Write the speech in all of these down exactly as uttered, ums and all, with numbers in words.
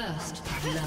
First love. Yeah.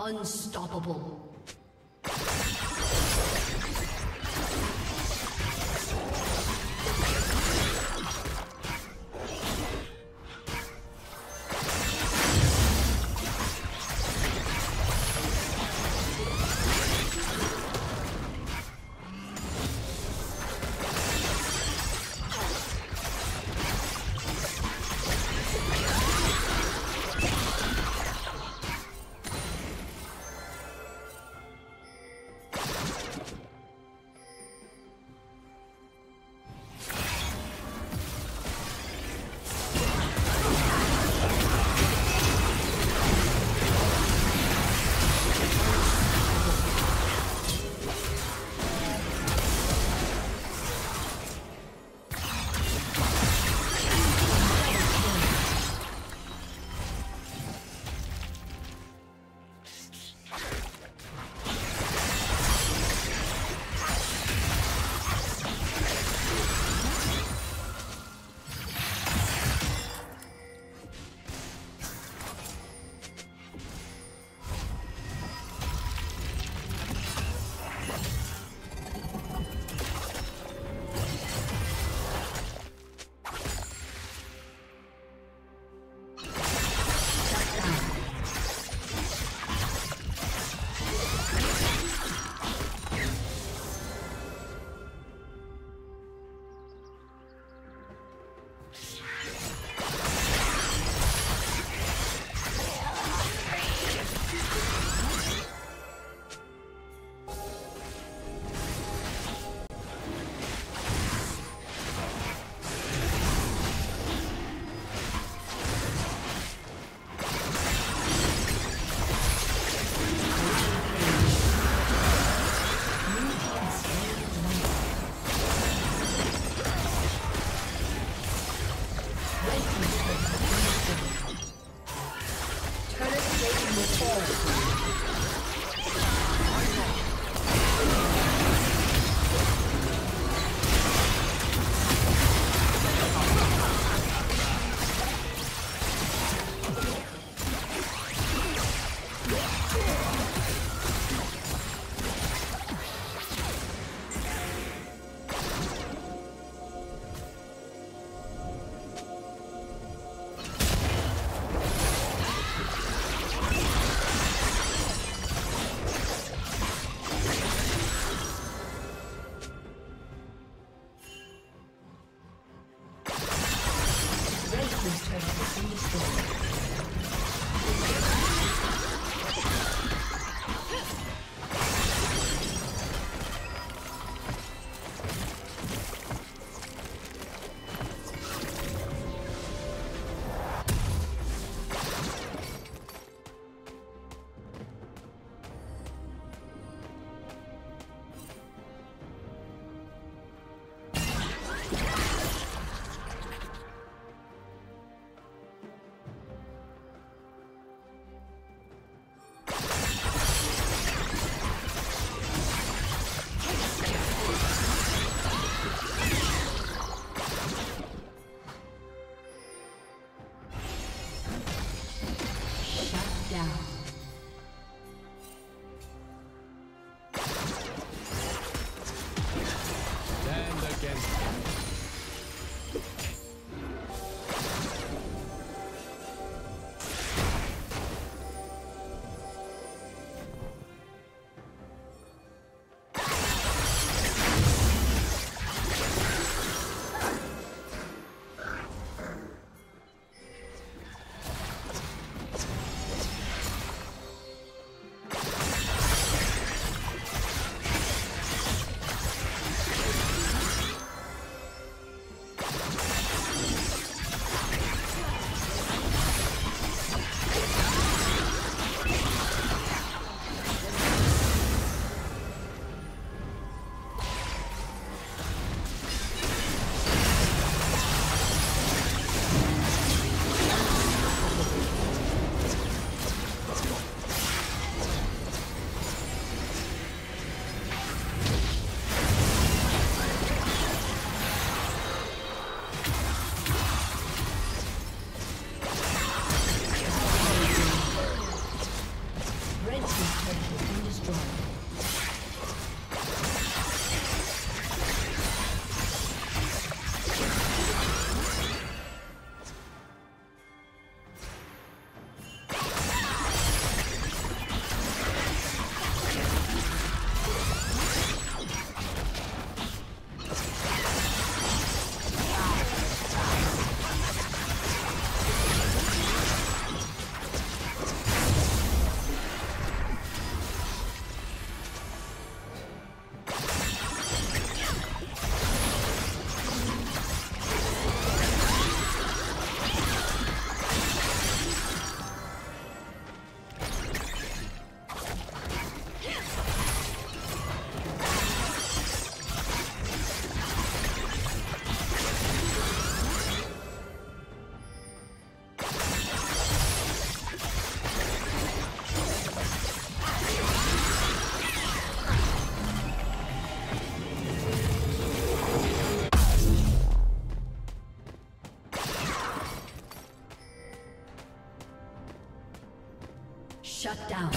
Unstoppable. Shut down.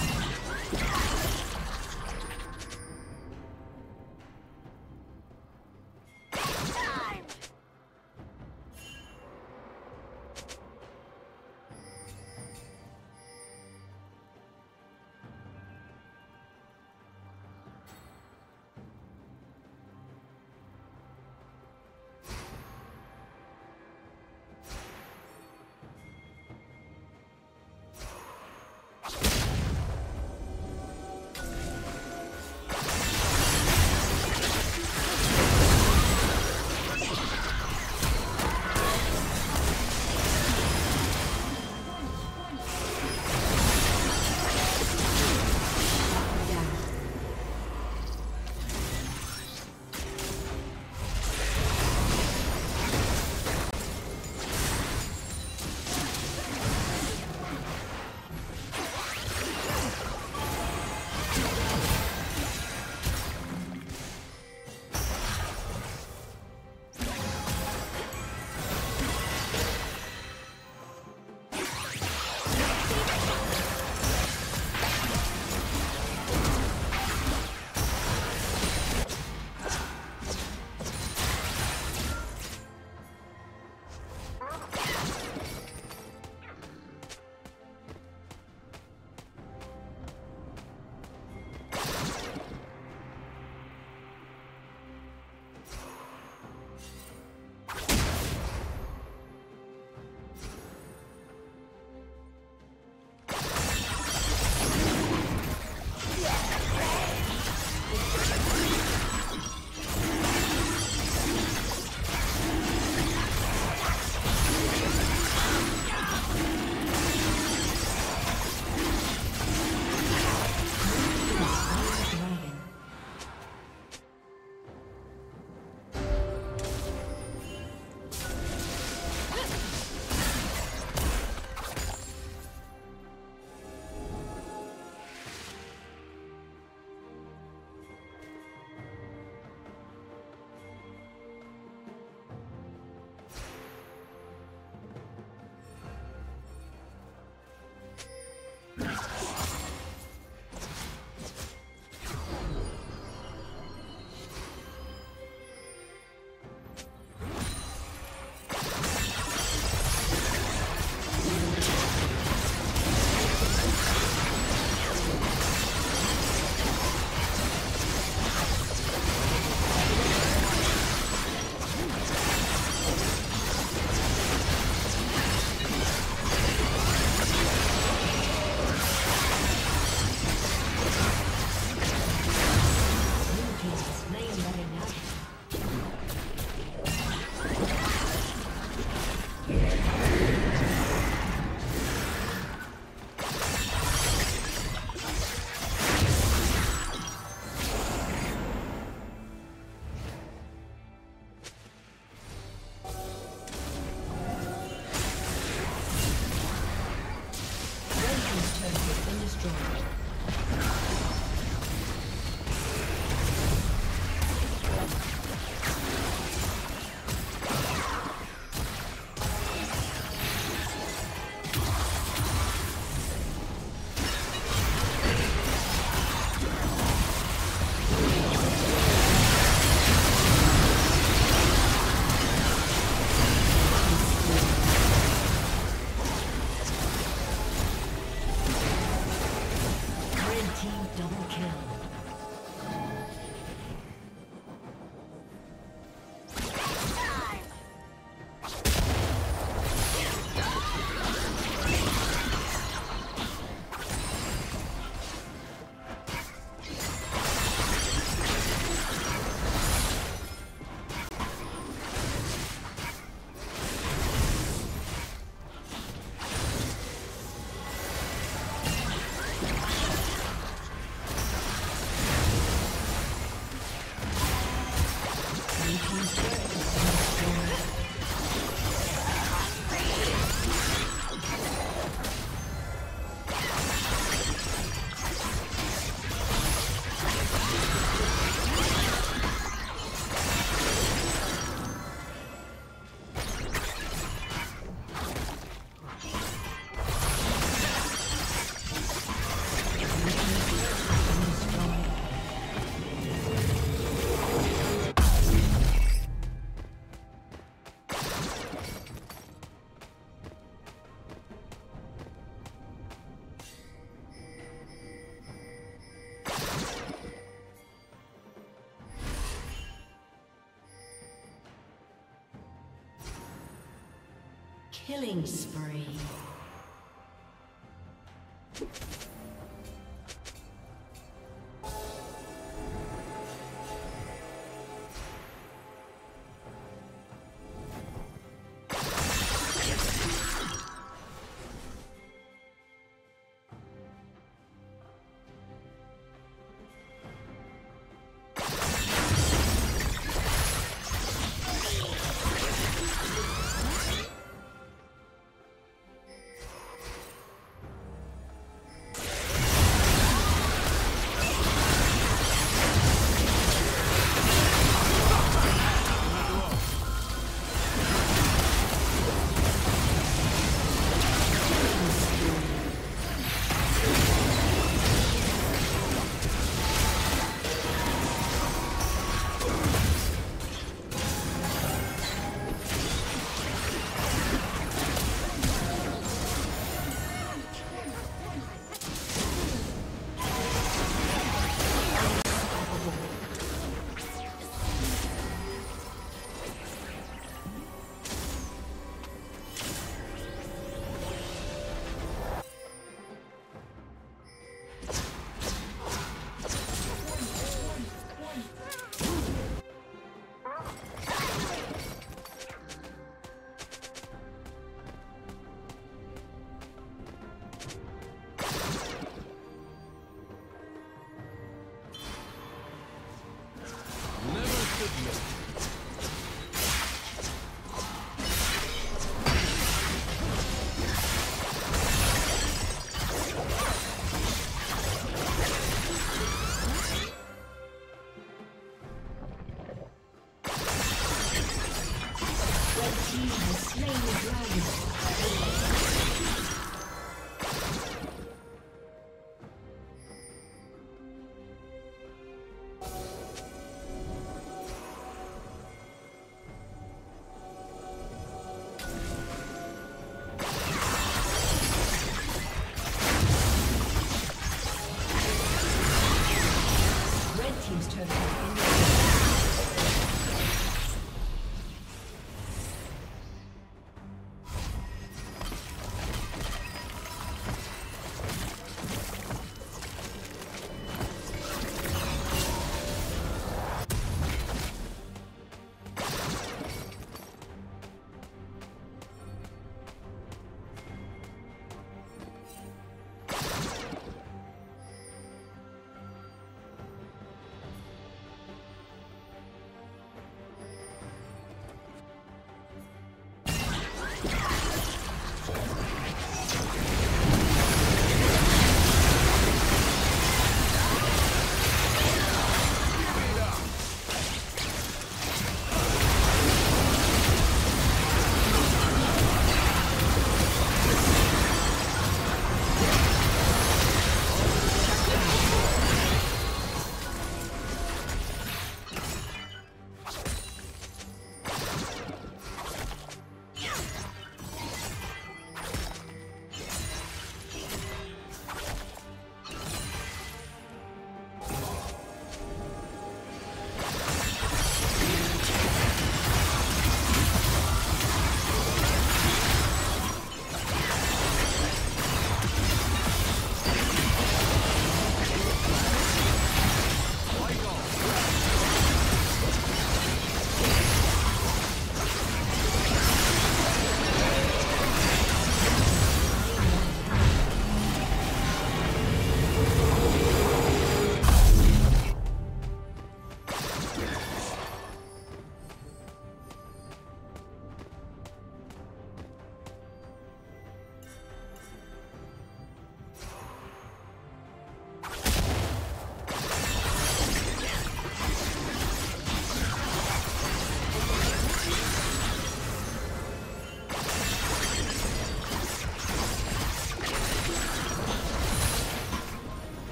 Killing spree.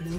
Blue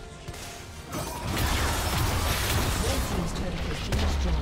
Red team's turret has been destroyed.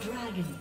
Dragon.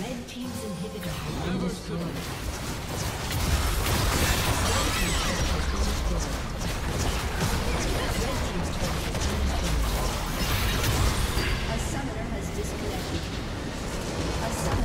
Red team's inhibitor has been destroyed. Red team's turret has been destroyed. A summoner has disconnected. A summoner